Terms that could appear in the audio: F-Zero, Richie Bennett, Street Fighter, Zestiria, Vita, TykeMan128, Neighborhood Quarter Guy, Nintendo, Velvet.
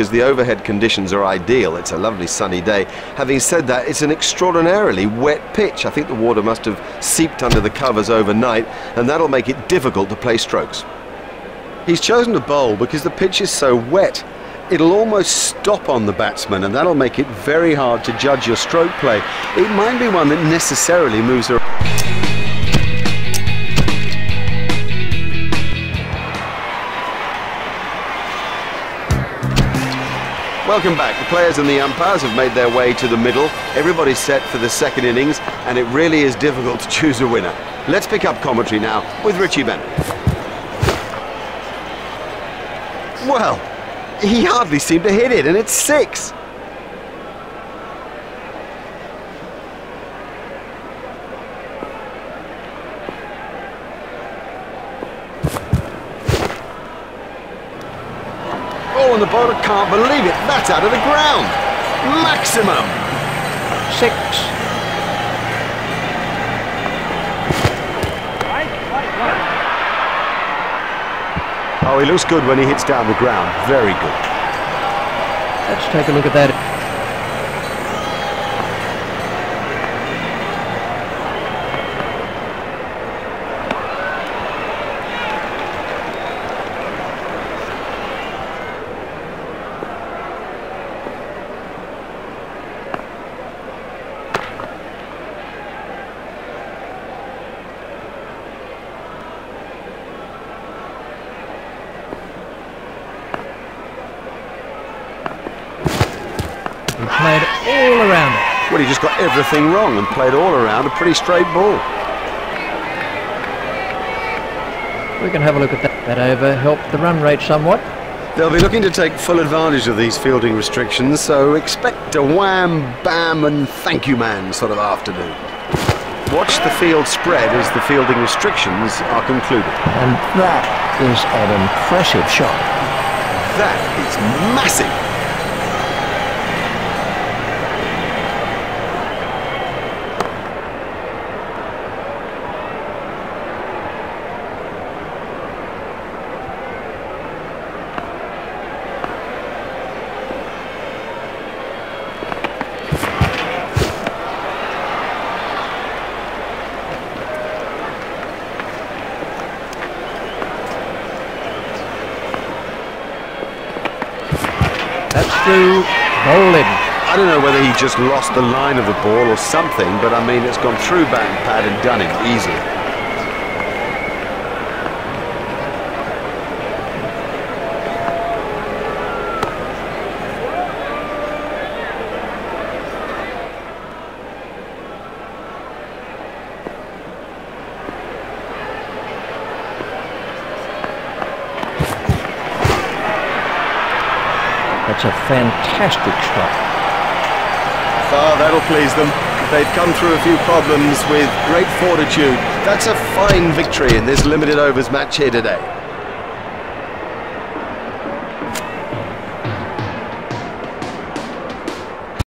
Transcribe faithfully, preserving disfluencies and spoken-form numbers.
because the overhead conditions are ideal. It's a lovely sunny day. Having said that, it's an extraordinarily wet pitch. I think the water must have seeped under the covers overnight, and that'll make it difficult to play strokes. He's chosen to bowl because the pitch is so wet. It'll almost stop on the batsman, and that'll make it very hard to judge your stroke play. It might be one that necessarily moves around. Welcome back. The players and the umpires have made their way to the middle. Everybody's set for the second innings, and it really is difficult to choose a winner. Let's pick up commentary now with Richie Bennett. Well, he hardly seemed to hit it, and it's six. Oh, and the bowler can't believe it. That's out of the ground. Maximum. Six. Right, right, right. Oh, he looks good when he hits down the ground. Very good. Let's take a look at that. And played all around it. Well, he just got everything wrong and played all around a pretty straight ball. We can have a look at that. That over helped the run rate somewhat. They'll be looking to take full advantage of these fielding restrictions, so expect a wham, bam and thank you man sort of afternoon. Watch the field spread as the fielding restrictions are concluded. And that is an impressive shot. That is massive. Through bowling. I don't know whether he just lost the line of the ball or something, but I mean it's gone through bat and pad and done him easily. That's a fantastic shot. Ah, that'll please them. They've come through a few problems with great fortitude. That's a fine victory in this limited overs match here today.